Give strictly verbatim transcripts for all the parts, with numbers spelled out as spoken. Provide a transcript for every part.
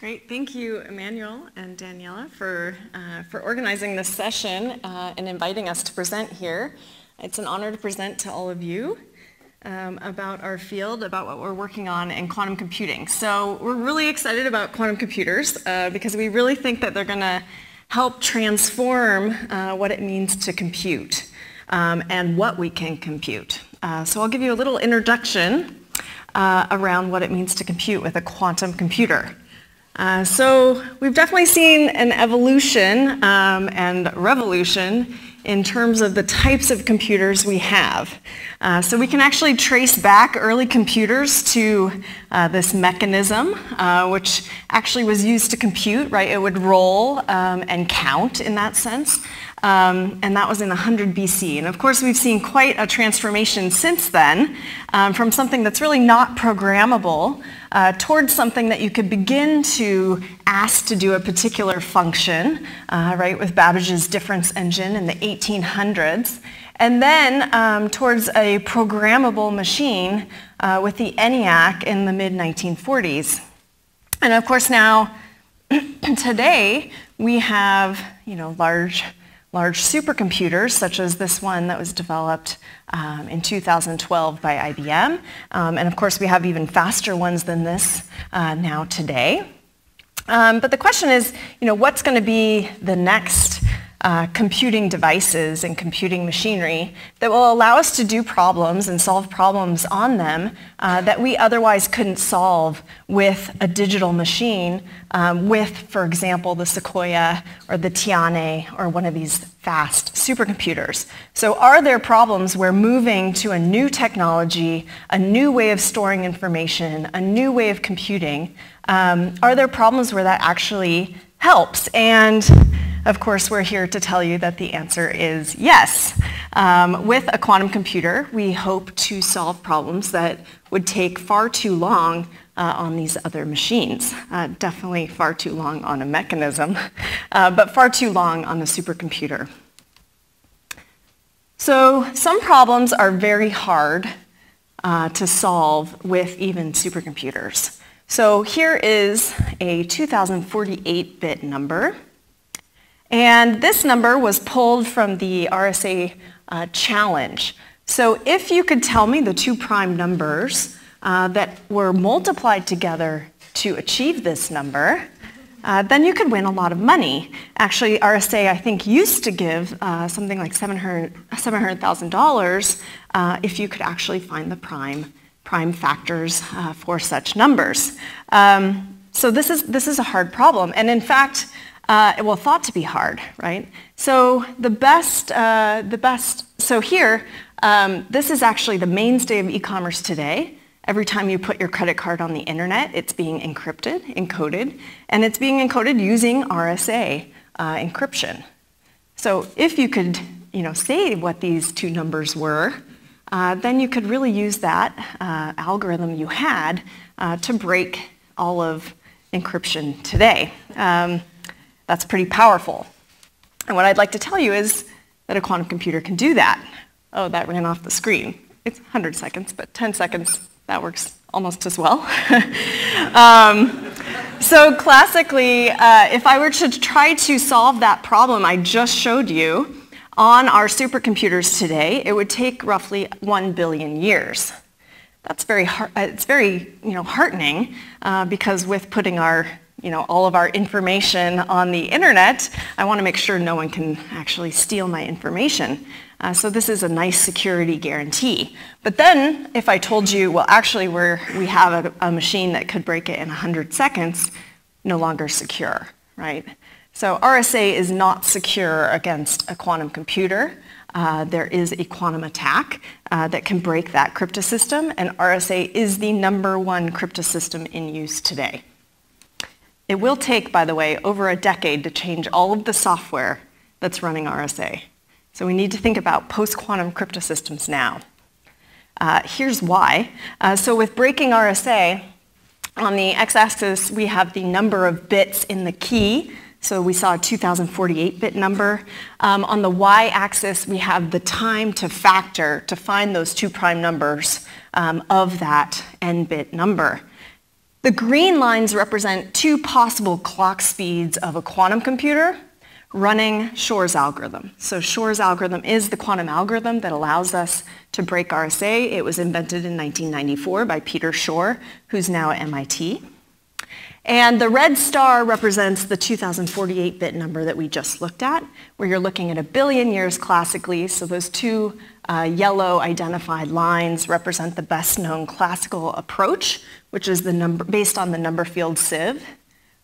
Great, thank you, Emmanuel and Daniela, for, uh, for organizing this session uh, and inviting us to present here. It's an honor to present to all of you um, about our field, about what we're working on in quantum computing. So we're really excited about quantum computers uh, because we really think that they're going to help transform uh, what it means to compute um, and what we can compute. Uh, so I'll give you a little introduction uh, around what it means to compute with a quantum computer. Uh, so we've definitely seen an evolution um, and revolution in terms of the types of computers we have. Uh, so we can actually trace back early computers to uh, this mechanism, uh, which actually was used to compute, right? It would roll um, and count in that sense, um, and that was in one hundred B C. And of course, we've seen quite a transformation since then um, from something that's really not programmable Uh, towards something that you could begin to ask to do a particular function, uh, right, with Babbage's difference engine in the eighteen hundreds, and then um, towards a programmable machine uh, with the ENIAC in the mid nineteen forties. And of course now, today, we have, you know, large large supercomputers, such as this one that was developed um, in two thousand twelve by I B M. Um, and of course, we have even faster ones than this uh, now today. Um, but the question is, you know, what's going to be the next uh, computing devices and computing machinery that will allow us to do problems and solve problems on them uh, that we otherwise couldn't solve with a digital machine, um, with, for example, the Sequoia or the Tianhe or one of these fast supercomputers. So are there problems where moving to a new technology, a new way of storing information, a new way of computing, um, are there problems where that actually helps? And of course, we're here to tell you that the answer is yes. Um, with a quantum computer, we hope to solve problems that would take far too long uh, on these other machines. Uh, definitely far too long on a mechanism, uh, but far too long on a supercomputer. So some problems are very hard uh, to solve with even supercomputers. So here is a two thousand forty-eight bit number. And this number was pulled from the R S A uh, challenge. So if you could tell me the two prime numbers uh, that were multiplied together to achieve this number, uh, then you could win a lot of money. Actually, R S A, I think, used to give uh, something like seven hundred thousand dollars uh, if you could actually find the prime, prime factors uh, for such numbers. Um, so this is, this is a hard problem. And in fact, Uh, well, thought to be hard, right? So the best, uh, the best. So here, um, this is actually the mainstay of e-commerce today. Every time you put your credit card on the internet, it's being encrypted, encoded, and it's being encoded using R S A uh, encryption. So if you could, you know, say what these two numbers were, uh, then you could really use that uh, algorithm you had uh, to break all of encryption today. Um, That's pretty powerful. And what I'd like to tell you is that a quantum computer can do that. Oh, that ran off the screen. It's one hundred seconds, but ten seconds, that works almost as well. um, so classically, uh, if I were to try to solve that problem I just showed you on our supercomputers today, it would take roughly one billion years. That's very, it's very, you know, heartening uh, because with putting our you know, all of our information on the internet, I want to make sure no one can actually steal my information. Uh, so this is a nice security guarantee. But then if I told you, well, actually we're, we have a, a machine that could break it in one hundred seconds, no longer secure, right? So R S A is not secure against a quantum computer. Uh, there is a quantum attack uh, that can break that cryptosystem, and R S A is the number one cryptosystem in use today. It will take, by the way, over a decade to change all of the software that's running R S A. So we need to think about post-quantum cryptosystems now. Uh, here's why. Uh, so with breaking R S A, on the x-axis, we have the number of bits in the key. So we saw a two thousand forty-eight bit number. Um, on the y-axis, we have the time to factor to find those two prime numbers um, of that n-bit number. The green lines represent two possible clock speeds of a quantum computer running Shor's algorithm. So Shor's algorithm is the quantum algorithm that allows us to break R S A. It was invented in nineteen ninety-four by Peter Shor, who's now at M I T. And the red star represents the two thousand forty-eight bit number that we just looked at, where you're looking at a billion years classically. So those two uh, yellow identified lines represent the best known classical approach, which is the number based on the number field sieve.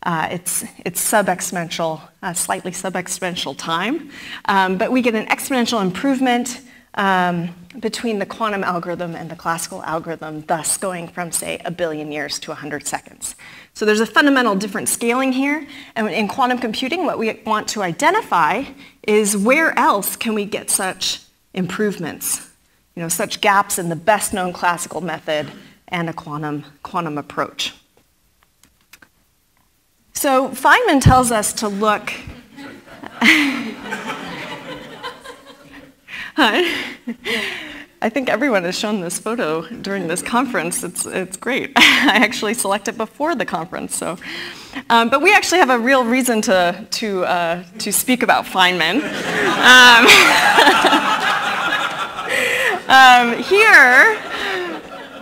Uh, it's it's sub-exponential, uh, slightly sub-exponential time. Um, but we get an exponential improvement um, between the quantum algorithm and the classical algorithm, thus going from, say, a billion years to one hundred seconds. So there's a fundamental different scaling here. And in quantum computing, what we want to identify is where else can we get such improvements, you know, such gaps in the best known classical method and a quantum, quantum approach. So Feynman tells us to look. Hi. I think everyone has shown this photo during this conference. It's, it's great. I actually selected before the conference. So. Um, but we actually have a real reason to, to, uh, to speak about Feynman. Um, um, here,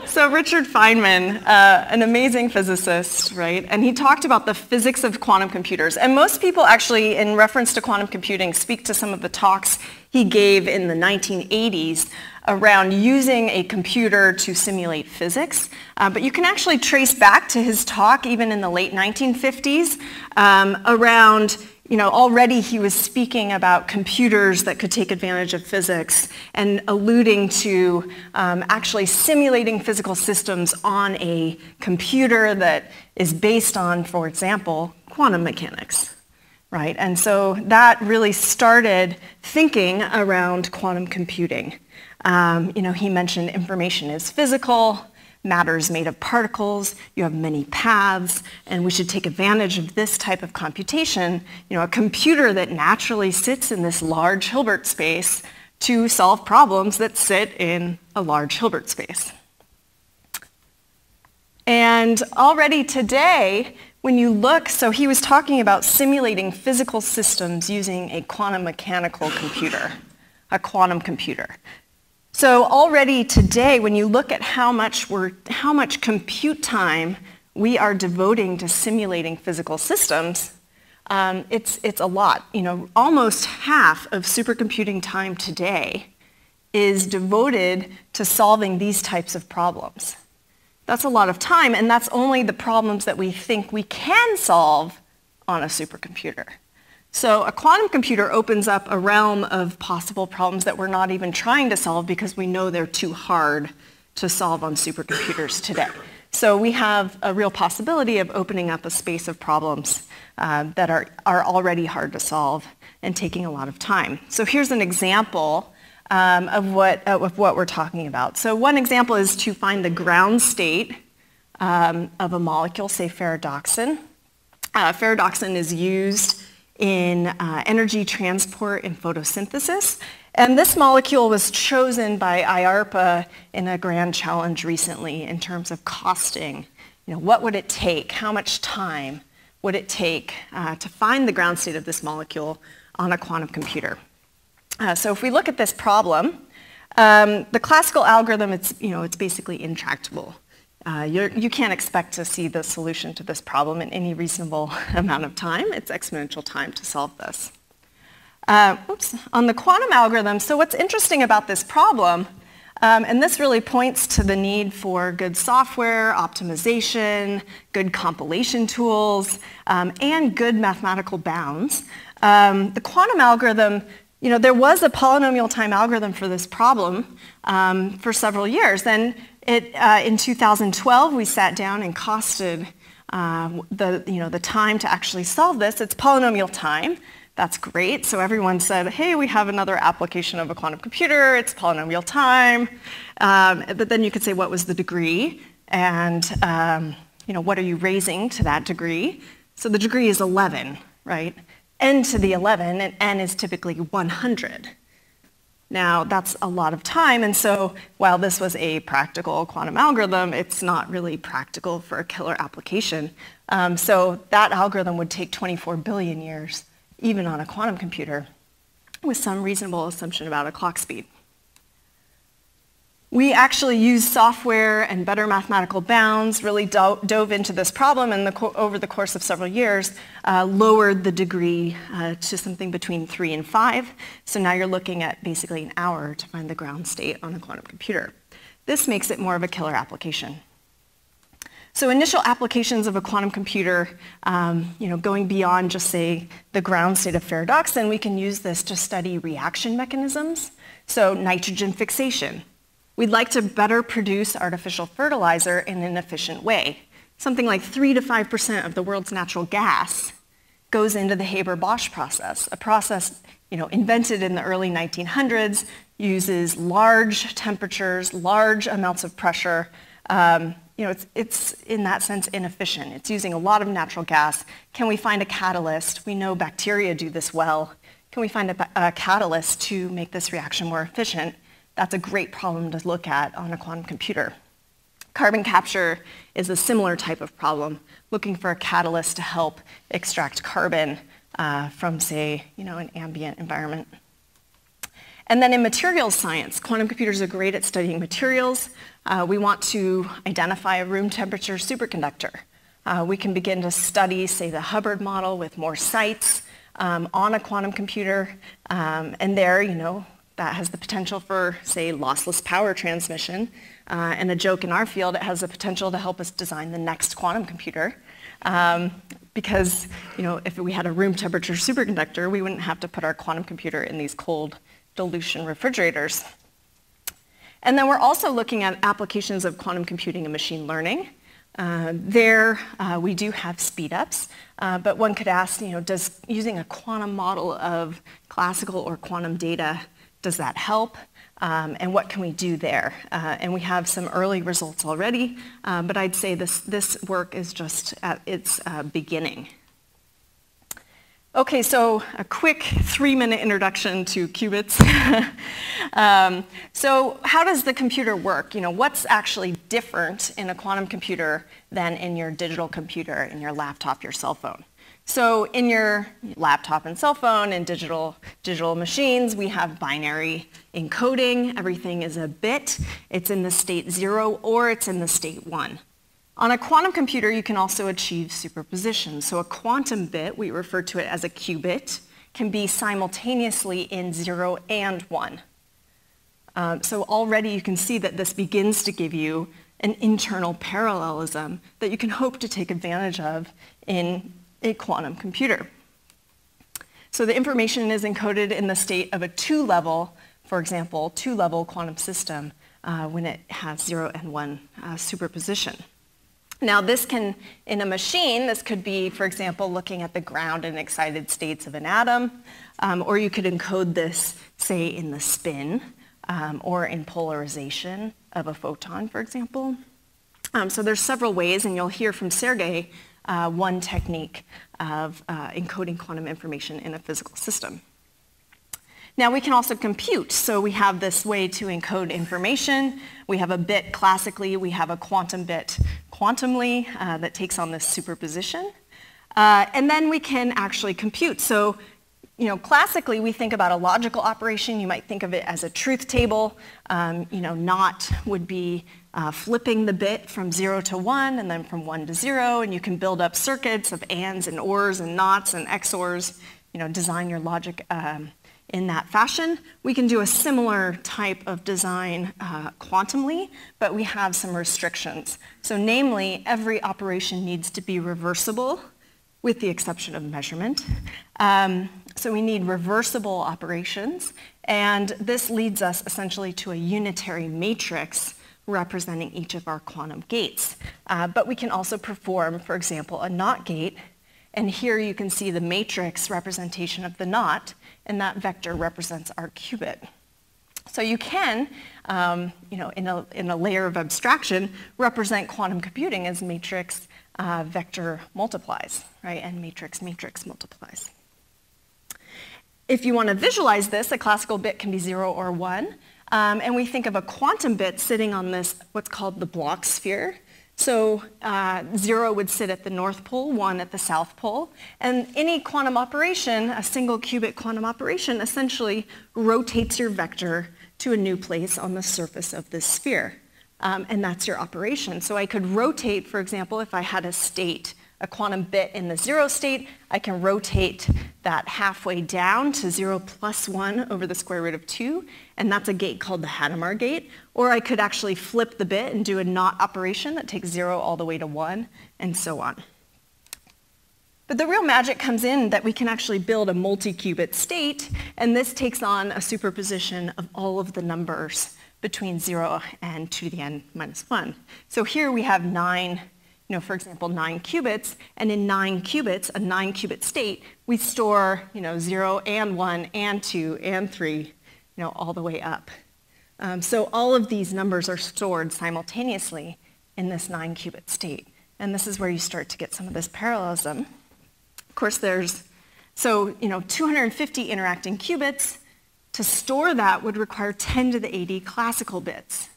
so Richard Feynman, uh, an amazing physicist, right? And he talked about the physics of quantum computers. And most people actually, in reference to quantum computing, speak to some of the talks he gave in the nineteen eighties around using a computer to simulate physics. Uh, but you can actually trace back to his talk even in the late nineteen fifties um, around, you know, already he was speaking about computers that could take advantage of physics and alluding to um, actually simulating physical systems on a computer that is based on, for example, quantum mechanics. Right, and so that really started thinking around quantum computing. Um, you know, he mentioned information is physical, matter is made of particles, you have many paths, and we should take advantage of this type of computation, you know, a computer that naturally sits in this large Hilbert space to solve problems that sit in a large Hilbert space. And already today, when you look, so he was talking about simulating physical systems using a quantum mechanical computer, a quantum computer. So already today, when you look at how much we're, how much compute time we are devoting to simulating physical systems, um, it's, it's a lot. You know, almost half of supercomputing time today is devoted to solving these types of problems. That's a lot of time, and that's only the problems that we think we can solve on a supercomputer. So a quantum computer opens up a realm of possible problems that we're not even trying to solve because we know they're too hard to solve on supercomputers today. So we have a real possibility of opening up a space of problems uh, that are, are already hard to solve and taking a lot of time. So here's an example Um, of what, uh, of what we're talking about. So one example is to find the ground state um, of a molecule, say ferredoxin. Uh, ferredoxin is used in uh, energy transport and photosynthesis. And this molecule was chosen by I A R P A in a grand challenge recently in terms of costing. You know, what would it take? How much time would it take uh, to find the ground state of this molecule on a quantum computer? Uh, so if we look at this problem, um, the classical algorithm, it's, you know, it's basically intractable. Uh, you're, you can't expect to see the solution to this problem in any reasonable amount of time. It's exponential time to solve this. Uh, oops, on the quantum algorithm, so what's interesting about this problem, um, and this really points to the need for good software, optimization, good compilation tools, um, and good mathematical bounds. Um, the quantum algorithm, you know, there was a polynomial time algorithm for this problem um, for several years. Then it, uh, in two thousand twelve, we sat down and costed uh, the, you know, the time to actually solve this. It's polynomial time. That's great. So everyone said, hey, we have another application of a quantum computer. It's polynomial time. Um, but then you could say, what was the degree? And um, you know, what are you raising to that degree? So the degree is eleven, right? N to the eleven, and N is typically one hundred. Now, that's a lot of time, and so while this was a practical quantum algorithm, it's not really practical for a killer application. Um, so that algorithm would take twenty-four billion years, even on a quantum computer, with some reasonable assumption about a clock speed. We actually used software and better mathematical bounds, really do dove into this problem, and the co over the course of several years, uh, lowered the degree uh, to something between three and five. So now you're looking at basically an hour to find the ground state on a quantum computer. This makes it more of a killer application. So initial applications of a quantum computer, um, you know, going beyond just, say, the ground state of ferredoxin, we can use this to study reaction mechanisms, so nitrogen fixation. We'd like to better produce artificial fertilizer in an efficient way. Something like three to five percent of the world's natural gas goes into the Haber-Bosch process, a process, you know, invented in the early nineteen hundreds, uses large temperatures, large amounts of pressure. Um, you know, it's, it's, in that sense, inefficient. It's using a lot of natural gas. Can we find a catalyst? We know bacteria do this well. Can we find a, a catalyst to make this reaction more efficient? That's a great problem to look at on a quantum computer. Carbon capture is a similar type of problem, looking for a catalyst to help extract carbon uh, from, say, you know, an ambient environment. And then in materials science, quantum computers are great at studying materials. Uh, we want to identify a room temperature superconductor. Uh, we can begin to study, say, the Hubbard model with more sites um, on a quantum computer, um, and there, you know, that has the potential for, say, lossless power transmission. Uh, and a joke in our field, it has the potential to help us design the next quantum computer. Um, because, you know, if we had a room temperature superconductor, we wouldn't have to put our quantum computer in these cold dilution refrigerators. And then we're also looking at applications of quantum computing and machine learning. Uh, there, uh, we do have speedups, uh, but one could ask, you know, does using a quantum model of classical or quantum data, does that help? Um, and what can we do there? Uh, and we have some early results already, uh, but I'd say this, this work is just at its uh, beginning. Okay, so a quick three-minute introduction to qubits. um, so how does the computer work? You know, what's actually different in a quantum computer than in your digital computer, in your laptop, your cell phone? So in your laptop and cell phone and digital, digital machines, we have binary encoding. Everything is a bit. It's in the state zero or it's in the state one. On a quantum computer, you can also achieve superposition. So a quantum bit, we refer to it as a qubit, can be simultaneously in zero and one. Um, so already you can see that this begins to give you an internal parallelism that you can hope to take advantage of in a quantum computer. So the information is encoded in the state of a two-level, for example, two-level quantum system uh, when it has zero and one uh, superposition. Now this can, in a machine, this could be, for example, looking at the ground and excited states of an atom, um, or you could encode this, say, in the spin um, or in polarization of a photon, for example. Um, so there's several ways, and you'll hear from Sergei Uh, one technique of uh, encoding quantum information in a physical system. Now we can also compute, so we have this way to encode information. We have a bit classically, we have a quantum bit quantumly uh, that takes on this superposition. Uh, and then we can actually compute. So, you know, classically we think about a logical operation. You might think of it as a truth table. Um, you know, not would be Uh, flipping the bit from zero to one and then from one to zero, and you can build up circuits of ands and ors and nots and X O Rs, you know, design your logic um, in that fashion. We can do a similar type of design uh, quantumly, but we have some restrictions. So namely, every operation needs to be reversible with the exception of measurement. Um, so we need reversible operations, and this leads us essentially to a unitary matrix representing each of our quantum gates. Uh, but we can also perform, for example, a knot gate, and here you can see the matrix representation of the knot, and that vector represents our qubit. So you can, um, you know, in a, in a layer of abstraction, represent quantum computing as matrix uh, vector multiplies, right, and matrix matrix multiplies. If you want to visualize this, a classical bit can be zero or one. Um, and we think of a quantum bit sitting on this, what's called the Bloch sphere. So uh, zero would sit at the North Pole, one at the South Pole. And any quantum operation, a single qubit quantum operation, essentially rotates your vector to a new place on the surface of this sphere. Um, and that's your operation. So I could rotate, for example, if I had a state, a quantum bit in the zero state, I can rotate that halfway down to zero plus one over the square root of two, and that's a gate called the Hadamard gate. Or I could actually flip the bit and do a knot operation that takes zero all the way to one, and so on. But the real magic comes in that we can actually build a multi-qubit state, and this takes on a superposition of all of the numbers between zero and two to the n minus one. So here we have nine, you know, for example, nine qubits, and in nine qubits, a nine qubit state, we store, you know, zero and one and two and three, you know, all the way up. Um, so all of these numbers are stored simultaneously in this nine qubit state. And this is where you start to get some of this parallelism. Of course, there's, so, you know, two hundred fifty interacting qubits. To store that would require ten to the eighty classical bits.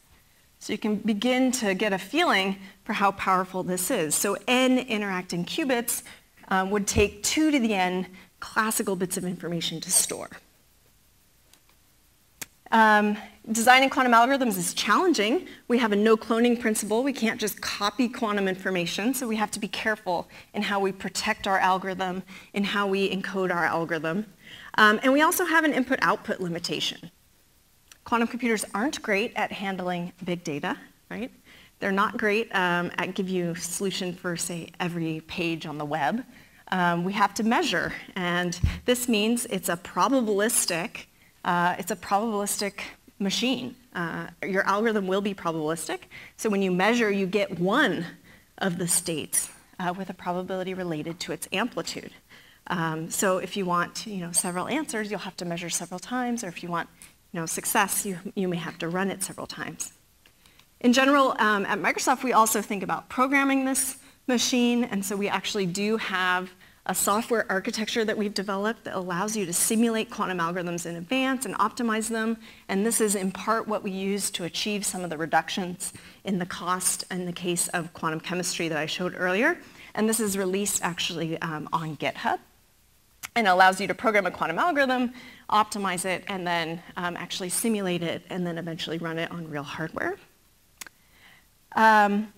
So you can begin to get a feeling for how powerful this is. So n interacting qubits um, would take two to the n classical bits of information to store. Um, designing quantum algorithms is challenging. We have a no-cloning principle. We can't just copy quantum information, so we have to be careful in how we protect our algorithm, in how we encode our algorithm. Um, and we also have an input-output limitation. Quantum computers aren't great at handling big data, right? They're not great um, at giving you a solution for, say, every page on the web. Um, we have to measure, and this means it's a probabilistic, uh, it's a probabilistic machine. Uh, your algorithm will be probabilistic, so when you measure, you get one of the states uh, with a probability related to its amplitude. Um, so if you want, you know, several answers, you'll have to measure several times, or if you want You know, success, you, you may have to run it several times. In general, um, at Microsoft, we also think about programming this machine, and so we actually do have a software architecture that we've developed that allows you to simulate quantum algorithms in advance and optimize them, and this is in part what we use to achieve some of the reductions in the cost in the case of quantum chemistry that I showed earlier, and this is released actually um, on GitHub. And allows you to program a quantum algorithm, optimize it, and then um, actually simulate it, and then eventually run it on real hardware. Um,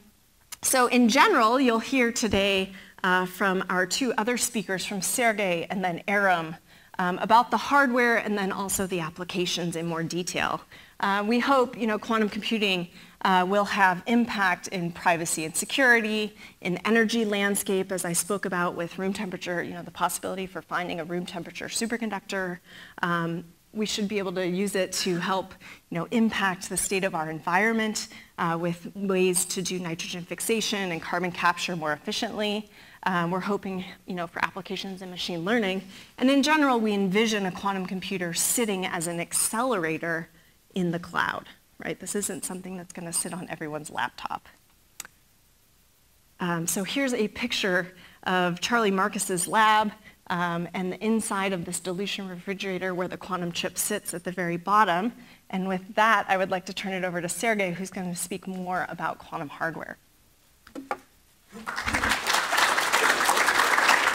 so in general, you'll hear today uh, from our two other speakers, from Sergei and then Aram, um, about the hardware and then also the applications in more detail. Uh, we hope, you know, quantum computing uh, will have impact in privacy and security, in energy landscape, as I spoke about with room temperature, you know, the possibility for finding a room temperature superconductor. Um, we should be able to use it to help, you know, impact the state of our environment uh, with ways to do nitrogen fixation and carbon capture more efficiently. Um, we're hoping, you know, for applications in machine learning. And in general, we envision a quantum computer sitting as an accelerator in the cloud, right? This isn't something that's going to sit on everyone's laptop. Um, so here's a picture of Charlie Marcus's lab um, and the inside of this dilution refrigerator where the quantum chip sits at the very bottom. And with that, I would like to turn it over to Sergey, who's going to speak more about quantum hardware.